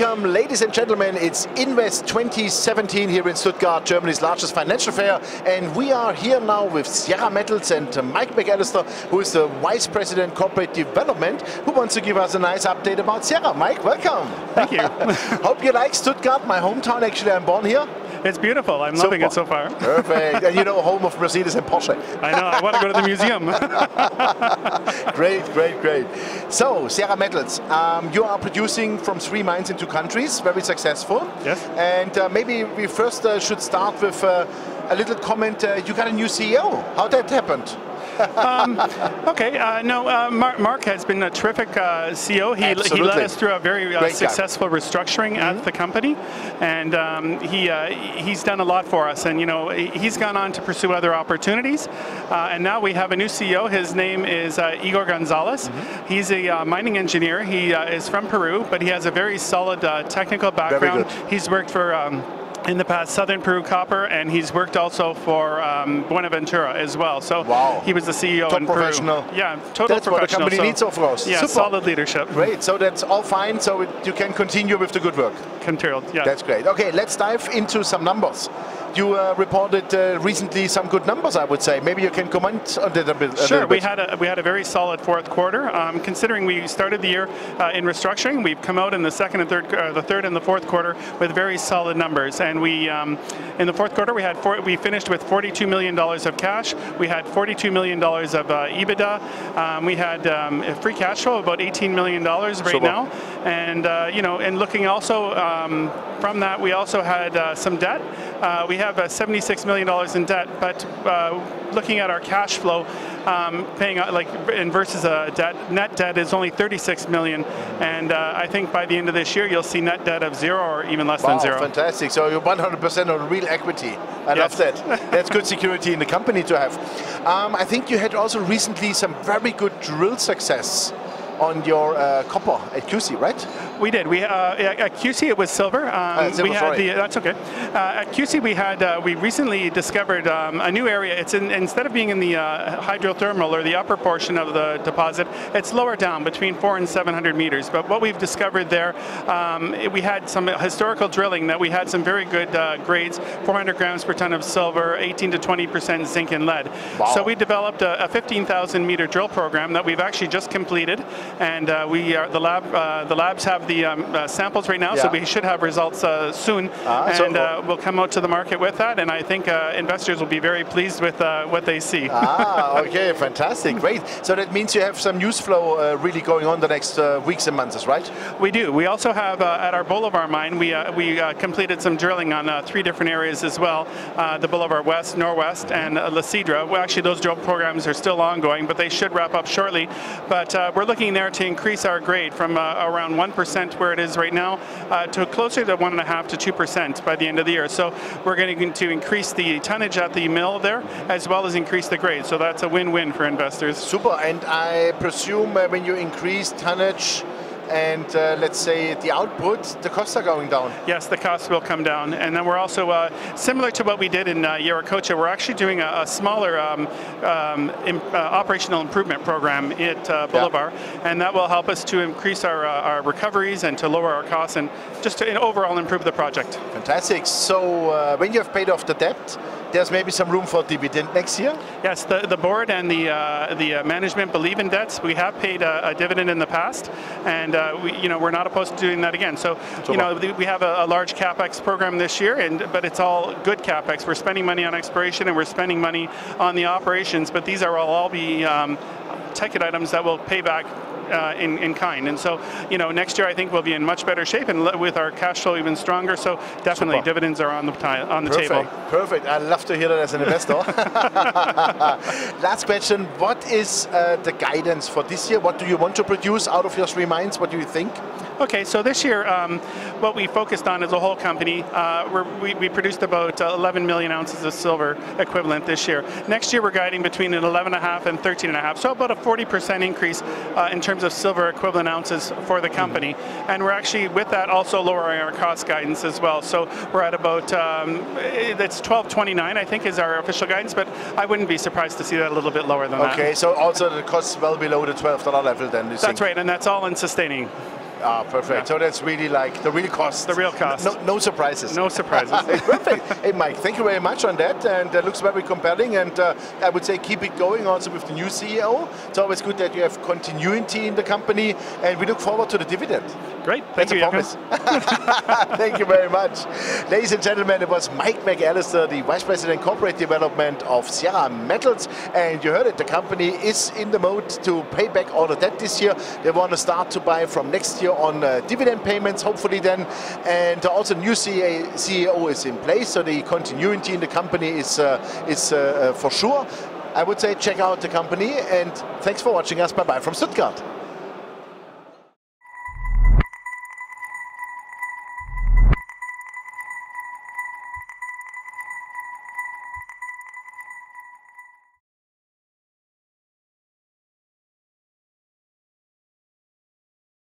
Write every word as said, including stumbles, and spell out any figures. Welcome, ladies and gentlemen. It's Invest twenty seventeen here in Stuttgart, Germany's largest financial fair, and we are here now with Sierra Metals and Mike McAllister, who is the Vice President Corporate Development, who wants to give us a nice update about Sierra. Mike, welcome. Thank you. Hope you like Stuttgart, my hometown. Actually, I'm born here. It's beautiful. I'm so loving it so far. Perfect. And you know, home of Mercedes and Porsche. I know. I want to go to the museum. Great, great, great. So, Sierra Metals, um, you are producing from three mines in two countries. Very successful. Yes. And uh, maybe we first uh, should start with uh, a little comment. Uh, you got a new C E O. How that happened? um, okay, uh, no, uh, Mark, Mark has been a terrific uh, C E O. He, he led us through a very uh, successful job. restructuring mm-hmm. at the company, and um, he uh, he's done a lot for us. And you know, he's gone on to pursue other opportunities. Uh, and now we have a new C E O. His name is uh, Igor Gonzalez. Mm-hmm. He's a uh, mining engineer. He uh, is from Peru, but he has a very solid uh, technical background. He's worked for. Um, In the past, Southern Peru Copper, and he's worked also for um, Buenaventura as well. So wow. he was the C E O Top in professional. Peru. Yeah, total that's professional. That's what the company so, needs, of course. Yeah, Super. solid leadership. Great. So that's all fine. So it, you can continue with the good work. Continue. Yeah. That's great. Okay, let's dive into some numbers. You uh, reported uh, recently some good numbers, I would say. Maybe you can comment on that a bit. Sure, a bit. we had a we had a very solid fourth quarter. Um, considering we started the year uh, in restructuring, we've come out in the second and third, uh, the third and the fourth quarter with very solid numbers. And we, um, in the fourth quarter, we had four, we finished with forty-two million dollars of cash. We had forty-two million dollars of uh, EBITDA. Um, we had um, free cash flow about eighteen million dollars right so now. And uh, you know, and looking also um, from that, we also had uh, some debt. Uh, we had have uh, seventy-six million dollars in debt, but uh, looking at our cash flow, um, paying out, like, and versus a debt, net debt is only thirty-six million dollars, and uh, I think by the end of this year, you'll see net debt of zero or even less wow, than zero. Fantastic. So you're one hundred percent on real equity. I yes. love that. That's good security in the company to have. Um, I think you had also recently some very good drill success on your uh, copper at Q C, right? We did. We uh, at Q C it was silver. Um, uh, silver we had the, that's okay. Uh, at Q C we had uh, we recently discovered um, a new area. It's in, instead of being in the uh, hydrothermal or the upper portion of the deposit, it's lower down between four and seven hundred meters. But what we've discovered there, um, it, we had some historical drilling that we had some very good uh, grades: four hundred grams per ton of silver, eighteen to twenty percent zinc and lead. Wow. So we developed a, a fifteen thousand meter drill program that we've actually just completed. And uh, we are the lab. Uh, the labs have the um, uh, samples right now, yeah. so we should have results uh, soon, ah, and so cool. uh, we'll come out to the market with that. And I think uh, investors will be very pleased with uh, what they see. Ah, okay, fantastic, great. So that means you have some news flow uh, really going on the next uh, weeks and months, right? We do. We also have uh, at our Bolivar mine. We uh, we uh, completed some drilling on uh, three different areas as well: uh, the Bolivar West, Norwest, and uh, La Sidra. Well, actually, those drill programs are still ongoing, but they should wrap up shortly. But uh, we're looking there to increase our grade from uh, around one percent where it is right now uh, to closer to one point five to two percent by the end of the year. So we're going to increase the tonnage at the mill there as well as increase the grade. So that's a win-win for investors. Super. And I presume uh, when you increase tonnage, and uh, let's say the output, the costs are going down. Yes, the costs will come down. And then we're also, uh, similar to what we did in uh, Yaracocha, we're actually doing a, a smaller um, um, imp uh, operational improvement program at uh, Bolivar. Yeah. And that will help us to increase our, uh, our recoveries and to lower our costs and just to overall improve the project. Fantastic. So uh, when you have paid off the debt, there's maybe some room for dividend next year? Yes, the, the board and the uh, the management believe in debts. We have paid a, a dividend in the past, and uh, we, you know, we're not opposed to doing that again. So, so you know, well. we have a, a large CapEx program this year, and but it's all good CapEx. We're spending money on exploration, and we're spending money on the operations, but these are all, all be um, ticket items that will pay back Uh, in, in kind. And so, you know, next year I think we'll be in much better shape and with our cash flow even stronger. So definitely Super. dividends are on the, on the Perfect. table. Perfect. I love to hear that as an investor. Last question. What is uh, the guidance for this year? What do you want to produce out of your three mines? What do you think? Okay, so this year, um, what we focused on as a whole company, uh, we're, we, we produced about eleven million ounces of silver equivalent this year. Next year, we're guiding between an eleven and a half and thirteen and a half, so about a forty percent increase uh, in terms of silver equivalent ounces for the company. Mm-hmm. And we're actually, with that, also lowering our cost guidance as well. So we're at about, um, it's twelve twenty-nine, I think, is our official guidance, but I wouldn't be surprised to see that a little bit lower than okay, that. Okay, so also the cost well below the twelve dollar level then, you That's think? right, and that's all in sustaining. Ah, perfect. Yeah. So that's really like the real cost. The real cost. No, no surprises. No surprises. Perfect. Hey, Mike, thank you very much on that. And it looks very compelling. And uh, I would say keep it going also with the new C E O. It's always good that you have continuity in the company. And we look forward to the dividend. Great. Thank that's you, a promise. Thank you very much. Ladies and gentlemen, it was Mike McAllister, the Vice President Corporate Development of Sierra Metals. And you heard it, the company is in the mode to pay back all the debt this year. They want to start to buy from next year on uh, dividend payments, hopefully then. And also new C E O is in place, so the continuity in the company is, uh, is uh, uh, for sure. I would say check out the company, and thanks for watching us. Bye-bye from Stuttgart.